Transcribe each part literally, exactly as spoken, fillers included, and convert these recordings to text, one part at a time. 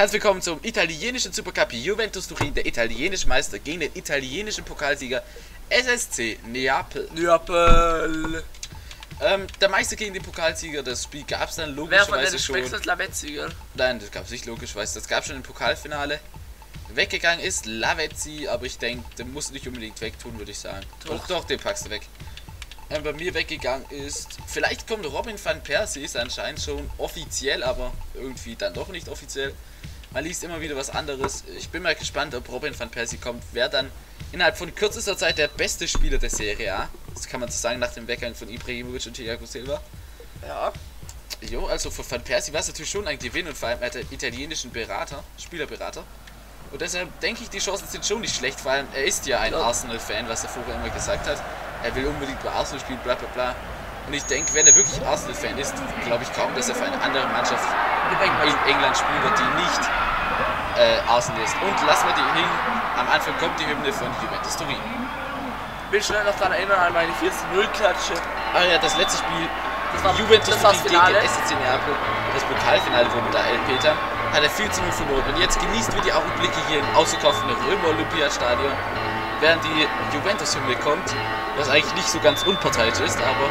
Herzlich willkommen zum italienischen Supercup. Juventus Turin, der italienische Meister, gegen den italienischen Pokalsieger S S C Neapel. Neapel. Ähm, der Meister gegen den Pokalsieger, das Spiel gab es dann logischerweise schon. Wer von denen Lavezzi, gell? Nein, das gab es nicht logischerweise, das gab es schon im Pokalfinale. Weggegangen ist Lavezzi, aber ich denke, den musst du nicht unbedingt wegtun, würde ich sagen. Doch. Doch, doch, den packst du weg. Ähm, bei mir weggegangen ist, vielleicht kommt Robin van Persie, ist anscheinend schon offiziell, aber irgendwie dann doch nicht offiziell. Man liest immer wieder was anderes. Ich bin mal gespannt, ob Robin van Persie kommt. Wer dann innerhalb von kürzester Zeit der beste Spieler der Serie A? Das kann man so sagen, nach dem Weggang von Ibrahimovic und Thiago Silva. Ja. Jo, also für van Persie war es natürlich schon ein Gewinn und vor allem hat er italienischen Berater, Spielerberater. Und deshalb denke ich, die Chancen sind schon nicht schlecht, vor allem er ist ja ein Arsenal-Fan, was er vorher immer gesagt hat. Er will unbedingt bei Arsenal spielen, bla bla bla. Und ich denke, wenn er wirklich Arsenal-Fan ist, glaube ich kaum, dass er für eine andere Mannschaft in England spielen wird, die nicht äh, Arsenal ist. Und lassen wir die hin, am Anfang kommt die Hymne von Juventus Turin. Ich will schnell noch daran erinnern, an meine vier zu null Klatsche. Ah ja, das letzte Spiel, das war Juventus Turin gegen den S S C Neapel, das Pokalfinale wurde da Elfmeter, hat er vier zu null verloren. Und jetzt genießt wir die Augenblicke hier im ausgekauften Römer-Olympiastadion, während die Juventus-Hymne kommt, was eigentlich nicht so ganz unparteiisch ist, aber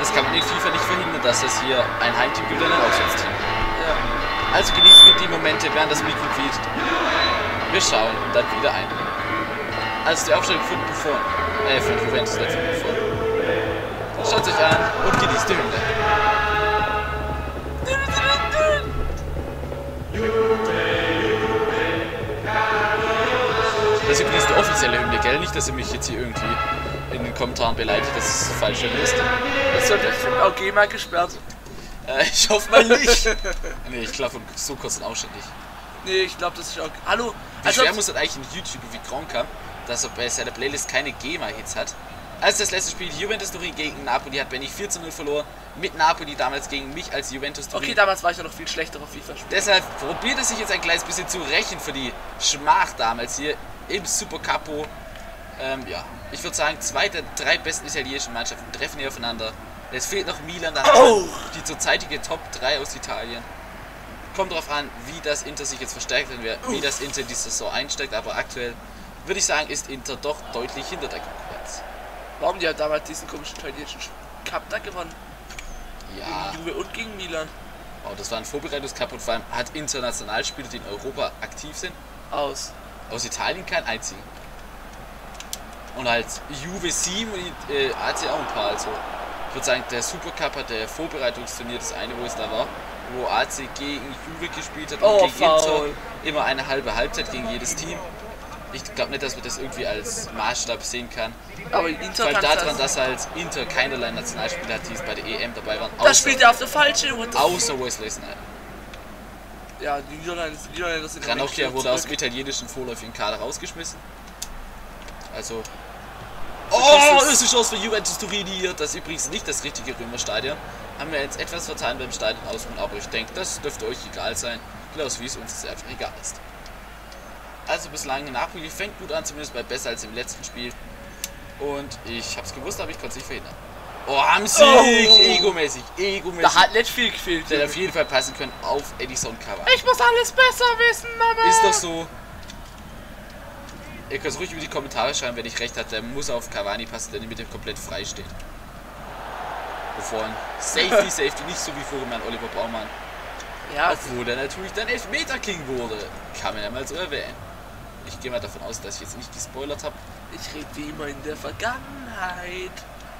das kann man in FIFA nicht verhindern, dass das hier ein Heimteam gibt oder ein Auswärtsteam. Ja. Also genießen wir die Momente, während das Mikro quietscht. Wir schauen und dann wieder ein. Also die Aufstellung von bevor, äh, von Juventus, nicht von bevor. Schaut euch an und genießt die Hymne. Das ist übrigens die offizielle Hymne, gell? Nicht, dass ihr mich jetzt hier irgendwie in den Kommentaren beleidigt, das ist falsch ist. Das wird bestimmt auch GEMA gesperrt. Äh, ich hoffe mal nicht. Nee, ich glaube, so kurz und ausständig. Nee, ich glaube, das ist auch... Hallo? Wie schwer muss das eigentlich in YouTube wie Gronkh haben, dass er bei seiner Playlist keine GEMA-Hits hat? Also das letzte Spiel, Juventus Turin gegen Napoli, hat Benny vier zu null verloren. Mit Napoli damals gegen mich als Juventus Turin. Okay, damals war ich ja noch viel schlechter auf FIFA-Spiel. Deshalb probiert es sich jetzt ein kleines bisschen zu rächen für die Schmach damals hier im Supercoppa. Ähm, ja, ich würde sagen, zwei der drei besten italienischen Mannschaften treffen hier aufeinander. Es fehlt noch Milan, da oh. die zurzeitige Top drei aus Italien. Kommt darauf an, wie das Inter sich jetzt verstärkt und wie Uff. das Inter die Saison einsteckt. Aber aktuell würde ich sagen, ist Inter doch deutlich hinter der Konkurrenz. Warum die hat damals diesen komischen italienischen Cup da gewonnen? Ja. Gegen Juve und gegen Milan. Wow, das war ein Vorbereitungscup und vor allem hat Internationalspieler, die in Europa aktiv sind, aus. Aus Italien kein einzigen. Und halt Juve sieben und äh, A C auch ein paar. Also ich würde sagen, der Supercup hat der Vorbereitungsturnier, das eine, wo es da war, wo A C gegen Juve gespielt hat und oh, gegen Inter immer eine halbe Halbzeit gegen jedes Team. Ich glaube nicht, dass man das irgendwie als Maßstab sehen kann. Aber Inter vor allem daran, dass halt Inter keinerlei Nationalspieler hat, die bei der E M dabei waren. Das spielt ja auf der falschen Route. Außer Wesley Snipes. Ja, die Niederländer sind... Gronkh wurde aus dem italienischen vorläufigen Kader rausgeschmissen. Also... Oh, ist die Chance für Juventus Turin hier. Das ist übrigens nicht das richtige Römerstadion. Haben wir jetzt etwas vertan beim Stadion ausruhen, aber ich denke, das dürfte euch egal sein. Genauso wie es uns einfach egal ist. Also bislang Napoli fängt gut an, zumindest bei besser als im letzten Spiel. Und ich hab's gewusst, aber ich konnte es nicht verhindern. Oh, am Sieg! Oh. Egomäßig, egomäßig. Da hat nicht viel gefehlt. Der auf jeden Fall passen können auf Edison Cavani. Ich muss alles besser wissen, aber... Ist doch so. Ihr könnt es ruhig über die Kommentare schreiben, wenn ich recht hatte, der muss auf Cavani passen, der in der Mitte komplett frei steht. Wovon Safety, Safety, nicht so wie vorhin mein Oliver Baumann. Ja. Obwohl der natürlich dann Elfmeter-King wurde. Kann man ja mal so erwähnen. Ich gehe mal davon aus, dass ich jetzt nicht gespoilert habe. Ich rede wie immer in der Vergangenheit.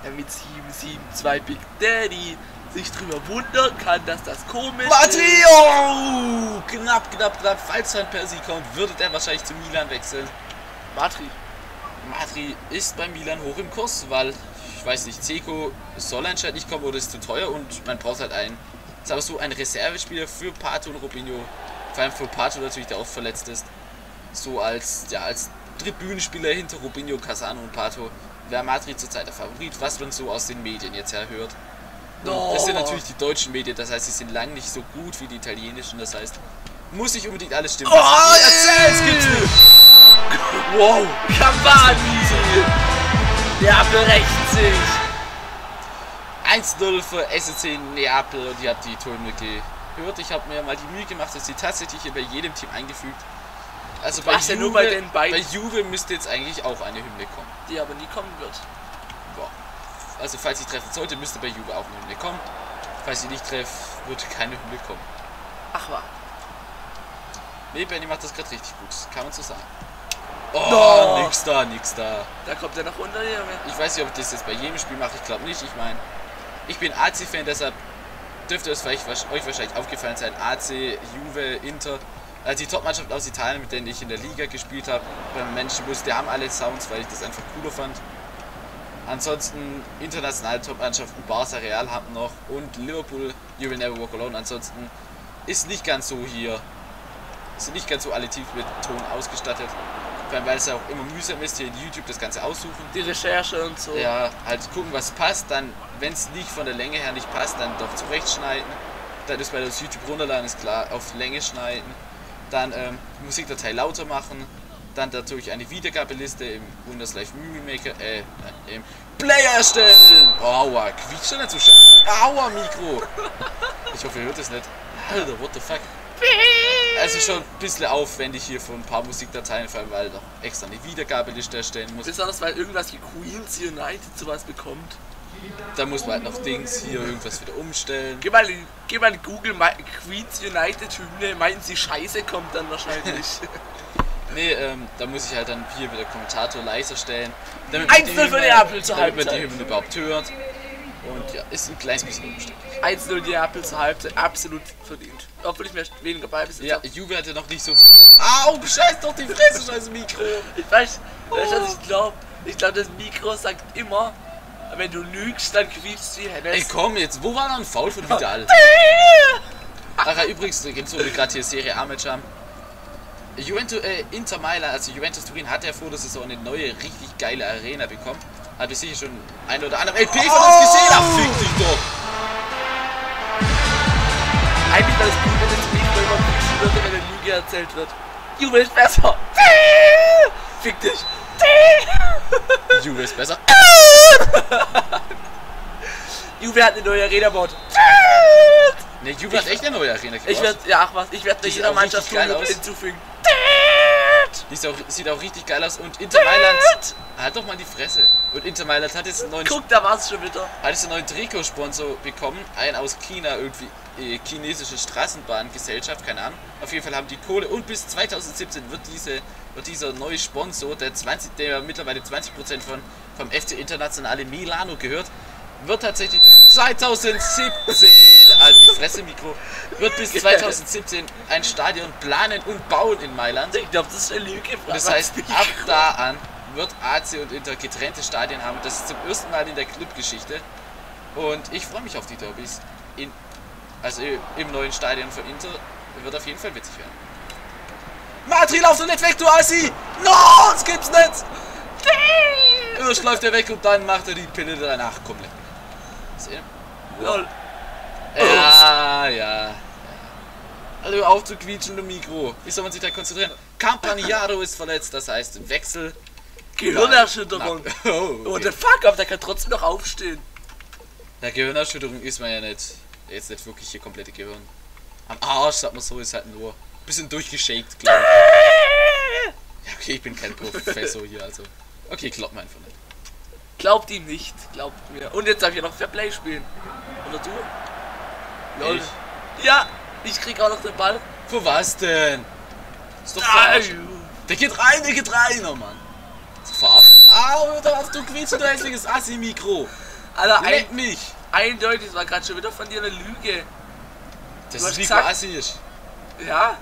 Damit sieben sieben zwei Big Daddy sich drüber wundern kann, dass das komisch Matri ist. Oh! Knapp, knapp, knapp. Falls Van Persie kommt, würde der wahrscheinlich zu Milan wechseln. Matri. Matri ist bei Milan hoch im Kurs, weil, ich weiß nicht, Zeko soll anscheinend nicht kommen oder ist zu teuer und man braucht halt einen, ist aber so ein Reservespieler für Pato und Robinho. Vor allem für Pato natürlich, der auch verletzt ist. So als, ja, als Tribünenspieler hinter Robinho, Casano und Pato wäre Matri zurzeit der Favorit, was man so aus den Medien jetzt herhört. Oh. Das sind natürlich die deutschen Medien, das heißt, sie sind lang nicht so gut wie die italienischen, das heißt, muss nicht unbedingt alles stimmen. Oh, erzähl's, gibt's. Wow! Cavani! Neapel rächt sich! eins zu null für S S C Neapel und ihr habt die Türme gehört. Ich habe mir mal die Mühe gemacht, dass die tatsächlich hier bei jedem Team eingefügt. Also bei, Ach, Juve, nur bei, den bei Juve müsste jetzt eigentlich auch eine Hymne kommen. Die aber nie kommen wird. Boah. Also falls ich treffen sollte, müsste bei Juve auch eine Hymne kommen. Falls ich nicht treffe, wird keine Hymne kommen. Ach war. Nee, Benny macht das gerade richtig gut. Kann man so sagen. Oh, no. nix da, nix da. Da kommt er noch runter, Junge. Ich weiß nicht, ob ich das jetzt bei jedem Spiel mache. Ich glaube nicht. Ich meine, ich bin A C-Fan, deshalb dürfte es vielleicht, euch wahrscheinlich aufgefallen sein. A C, Juve, Inter. Also die Top-Mannschaft aus Italien, mit denen ich in der Liga gespielt habe, beim Menschenbus, die haben alle Sounds, weil ich das einfach cooler fand. Ansonsten internationale Top-Mannschaften, Barca, Real haben noch und Liverpool, You Will Never Walk Alone. Ansonsten ist nicht ganz so hier, sind nicht ganz so alle Teams mit Ton ausgestattet. Vor allem, weil es ja auch immer mühsam ist, hier in YouTube das Ganze aussuchen. Die Recherche und so. Ja, halt gucken, was passt, dann, wenn es nicht von der Länge her nicht passt, dann doch zurechtschneiden. Dann ist bei das YouTube runterladen, ist klar, auf Länge schneiden. Dann ähm, die Musikdatei lauter machen. Dann natürlich eine Wiedergabeliste im Windows Live Music Maker, äh, im Player erstellen. Aua, quietscht er nicht so scheiße. Aua, Mikro. Ich hoffe, ihr hört es nicht. Alter, what the fuck. Also schon ein bisschen aufwendig hier für ein paar Musikdateien, vor allem weil noch extra eine Wiedergabeliste erstellen muss. Besonders weil irgendwas wie Queens United sowas bekommt. Da muss man halt noch Dings hier irgendwas wieder umstellen. Geh mal, geh mal Google My Queens United Hymne, meinen Sie Scheiße kommt dann wahrscheinlich. Nee, ähm, da muss ich halt dann hier wieder Kommentator leiser stellen. eins null für Neapel zur Halbzeit. Damit man die Hymne überhaupt hört. Und ja, ist ein kleines bisschen umständlich. eins null Neapel zur Halbzeit, absolut verdient. Obwohl ich mir weniger beibesitze. Ja, Juve hatte noch nicht so viel. Au, scheiß doch die Fresse, scheiß Mikro. Ich weiß, weißt du, was ich glaube? Ich glaube, das Mikro sagt immer, wenn du lügst, dann quietscht die Hennes. Ey komm jetzt, wo war noch ein Foul von Vidal? Ach ja, übrigens, wo wir gerade hier Serie A Match haben. Juventus, äh, Inter Mailand, also Juventus Turin hat ja vor der Saison eine neue, richtig geile Arena bekommen. Hat ihr sicher schon ein oder andere L P von uns oh! gesehen? Ach, fick dich doch! Eigentlich war es gut, wenn das Mikro immer quietschen wird, wenn eine Lüge erzählt wird. Juve ist besser! Fick dich! Juve ist besser! Juve hat eine neue Arena baut. Ne, Juve ich hat echt eine neue Arena gebaut. Ich werd, ja, ach was, ich werde jeder Mannschaft hinzufügen. Die auch, sieht auch richtig geil aus und Inter Mailand hat doch mal die Fresse. Und Inter Mailand hat jetzt einen neuen. Guck, da war's schon wieder. Hat jetzt einen neuen Trikotsponsor bekommen, einen aus China irgendwie, äh, chinesische Straßenbahngesellschaft, keine Ahnung. Auf jeden Fall haben die Kohle und bis zweitausendsiebzehn wird diese wird dieser neue Sponsor, der zwanzig, der mittlerweile zwanzig Prozent von vom F C Internationale Milano gehört, wird tatsächlich bis zweitausendsiebzehn, also die Fresse Mikro, wird bis zweitausendsiebzehn ein Stadion planen und bauen in Mailand. Ich glaube, das ist eine Lüge. Und das heißt, ab da an wird A C und Inter getrennte Stadien haben. Das ist zum ersten Mal in der Clubgeschichte. Und ich freue mich auf die Derbys. In, also im neuen Stadion von Inter wird auf jeden Fall witzig werden. Matri, lauf doch nicht weg, du Assi! No, das gibt's nicht! Erst läuft er weg und dann macht er die Pille danach komplett. Sehen? Lol. Ja, ja, ja. Also auf zu quietschen, du Mikro. Wie soll man sich da konzentrieren? Campagnado ist verletzt, das heißt Wechsel. Gehirnerschütterung. Na, oh, okay. What the fuck, aber der kann trotzdem noch aufstehen. Na, Gehirnerschütterung ist man ja nicht. Jetzt nicht wirklich hier komplette Gehirn. Am Arsch, sagt man so, ist halt nur ein bisschen durchgeschakt, glaube ich. Ja, okay, ich bin kein Professor hier, also. Okay, glaubt mir einfach nicht. Glaubt ihm nicht, glaubt mir. Und jetzt darf ich ja noch Fairplay spielen. Oder du? Lol. Ich? Ja, ich krieg auch noch den Ball. Für was denn? Ist doch falsch. Der geht rein, der geht rein, oh Mann. Verarscht. Au, hör doch auf, du quietsch, du hässliches Assi-Mikro. Alter, leck mich. Eindeutig, das war gerade schon wieder von dir eine Lüge. Das ist Mikro Assi ist. Ja.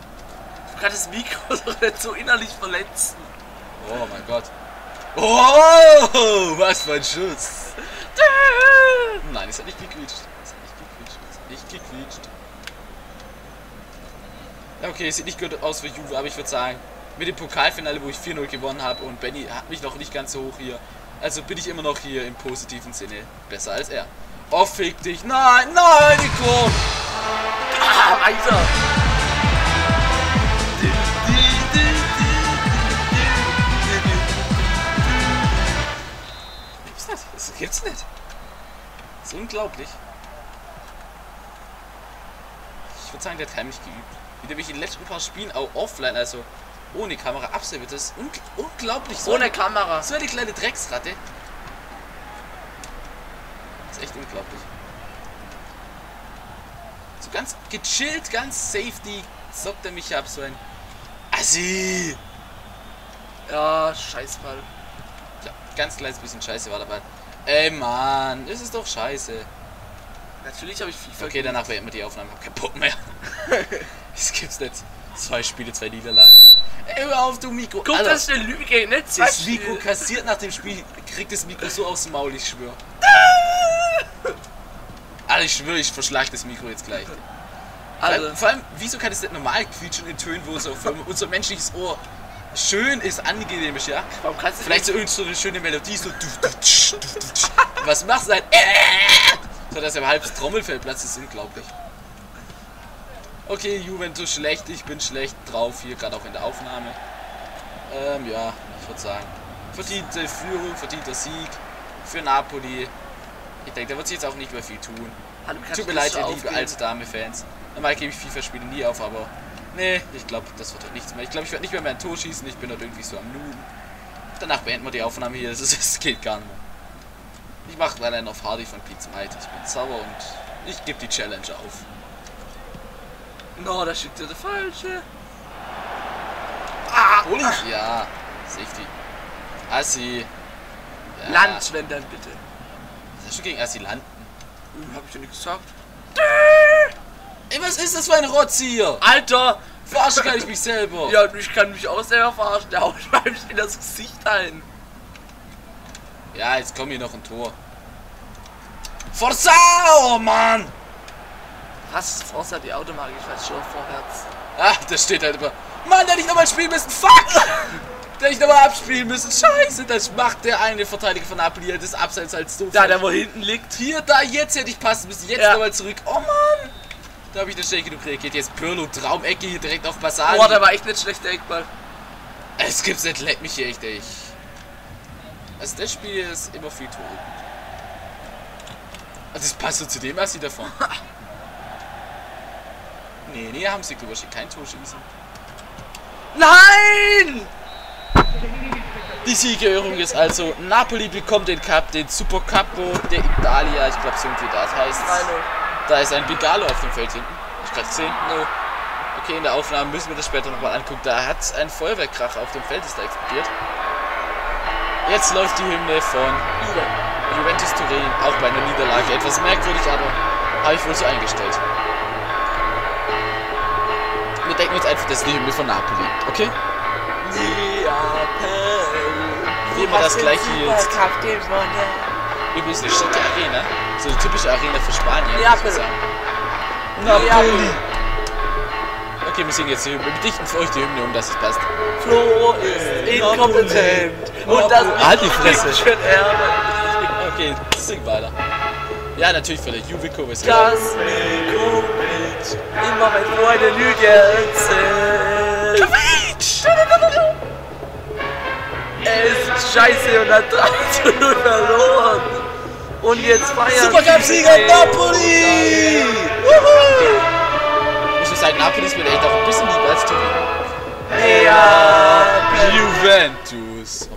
Du kannst das Mikro doch nicht so innerlich verletzen. Oh mein Gott. Oh, was für ein Schuss! Nein, es hat nicht gequietscht. Es hat nicht gequietscht. Es hat nicht gequietscht. Ja, okay, es sieht nicht gut aus für Juve, aber ich würde sagen, mit dem Pokalfinale, wo ich vier null gewonnen habe und Benny hat mich noch nicht ganz so hoch hier. Also bin ich immer noch hier im positiven Sinne besser als er. Oh, fick dich! Nein, nein, Nico! Ah, weiter! Das gibt's nicht. Das ist unglaublich. Ich würde sagen, der hat heimlich geübt. Wie der mich in den letzten paar Spielen auch offline, also ohne Kamera, absolviert. Das ist un unglaublich. So ohne eine, Kamera. So eine kleine Drecksratte. Das ist echt unglaublich. So ganz gechillt, ganz safety zockt er mich ab, so ein Assi. Ja, Scheißball. Ja, ganz kleines bisschen Scheiße war dabei. Ey, Mann, das ist doch scheiße. Natürlich habe ich viel verkehrt. Okay, danach beenden wir die Aufnahme. Ich hab keinen Bock mehr. Das gibt's nicht. Zwei Spiele, zwei Niederlagen. Ey, hör auf, du Mikro. Guck, Alter, das ist eine Lüge, nicht so. Das Mikro kassiert nach dem Spiel, kriegt das Mikro so aufs Maul, ich schwöre. Alter, ich schwöre, ich verschlag das Mikro jetzt gleich. Also. Vor, vor allem, wieso kann es nicht normal quietschen in Tönen, wo es auch für unser menschliches Ohr schön ist, angenehm ist, ja? Warum kannst du vielleicht nicht so eine schöne Melodie, so. Was machst du denn? So, dass er im halben Trommelfeldplatz ist, unglaublich. Okay, Juventus schlecht, ich bin schlecht drauf hier, gerade auch in der Aufnahme. Ähm, ja, ich würde sagen, verdiente Führung, verdienter Sieg für Napoli. Ich denke, da wird sich jetzt auch nicht mehr viel tun. Hallo, tut mir leid, ihr liebe alte Dame-Fans. Normal gebe ich FIFA-Spiele nie auf, aber nee, ich glaube, das wird doch nichts mehr. Ich glaube, ich werde nicht mehr mein Tor schießen, ich bin dort irgendwie so am Nuben. Danach beenden wir die Aufnahme hier, es geht gar nicht mehr. Ich mache weiterhin auf Hardy von Pizza Might. Ich bin sauer und ich gebe die Challenge auf. No, da schickt er der Falsche. Ah! Und? Ja, Safety. Assi. Ja. Land, wenn dann bitte. Was hast du gegen Assi landen? Hm, hab ich doch nicht gesagt. Ey, was ist das für ein Rotz hier? Alter! Verarschen kann ich mich selber. Ja, ich kann mich auch selber verarschen. Der haut mich in das Gesicht ein. Ja, jetzt kommt hier noch ein Tor. Forza, oh Mann! Was? Forza, die Automarke, ich weiß schon, vorwärts. Ah, das steht halt immer. Mann, der hätte ich nochmal spielen müssen, fuck! Der hätte ich nochmal abspielen müssen, scheiße, das macht der eine Verteidiger von Napoli, das Abseits als so. Da, der wo hinten liegt. Hier, da, jetzt hätte ich passen müssen, jetzt ja. Nochmal zurück. Oh Mann! Da habe ich eine Stärke genug reagiert. Jetzt Pirlo, Traumecke hier direkt auf Passage. Boah, da war echt nicht schlecht, der Eckball. Es gibt's nicht, leck mich hier echt, ey. Also das Spiel ist immer viel Tore. Also das passt so zu dem, was sie davon. Nee, nee, haben sie gewusst, kein Tor schießen. Nein! Die Siegerehrung ist also, Napoli bekommt den Cup, den Supercoppa der Italia, ich glaube so irgendwie das heißt. Da ist ein Bigalo auf dem Feld hinten. Hab ich gerade gesehen? No. Okay, in der Aufnahme müssen wir das später nochmal angucken. Da hat es ein Feuerwerkkracher auf dem Feld, ist da explodiert. Jetzt läuft die Hymne von Juventus Turin, auch bei einer Niederlage. Etwas merkwürdig, aber habe ich wohl so eingestellt. Wir denken uns einfach, das ist die Hymne von Napoli, okay? Neapel. Wie immer das gleiche hier jetzt. Übrigens eine schicke Arena, so eine typische Arena für Spanien. Neapel. Napoli. Okay, wir singen jetzt die Hymne. Wir dichten für euch die Hymne, um dass es passt. Flo ist inkompetent. Und das halt die Fresse. Okay, sing weiter. Ja, natürlich für der Juve-Kurve ist klar. Das Mikro-Bild immer mein Freund eine Lüge erzählt. Es ist scheiße und hat drei zu null verloren. Und jetzt feiern Supercup-Sieger Napoli! Ich muss sagen, Napoli ist mir echt auch ein bisschen lieber als Turin. Ja, Juventus.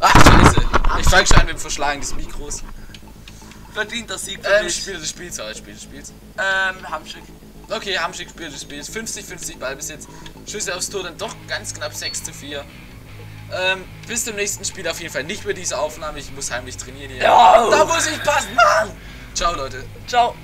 Ah, scheiße. Ich fange schon an mit dem Verschlagen des Mikros. Verdienter Sieg für ähm, mich. Spieler des Spiels, aber Spieler des Spiels. Ähm, Hamschick. Okay, Hamschick, Spieler des Spiels. fünfzig fünfzig Ball bis jetzt. Schüsse aufs Tor, dann doch ganz knapp sechs zu vier. Ähm, bis zum nächsten Spiel auf jeden Fall nicht mehr diese Aufnahme. Ich muss heimlich trainieren hier. Oh. Da muss ich passen, Mann! Ciao, Leute. Ciao.